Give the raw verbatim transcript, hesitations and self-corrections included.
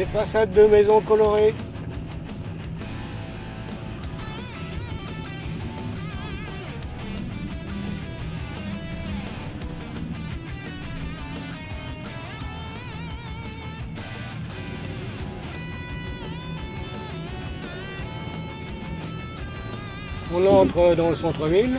des façades de maisons colorées. On entre dans le centre-ville.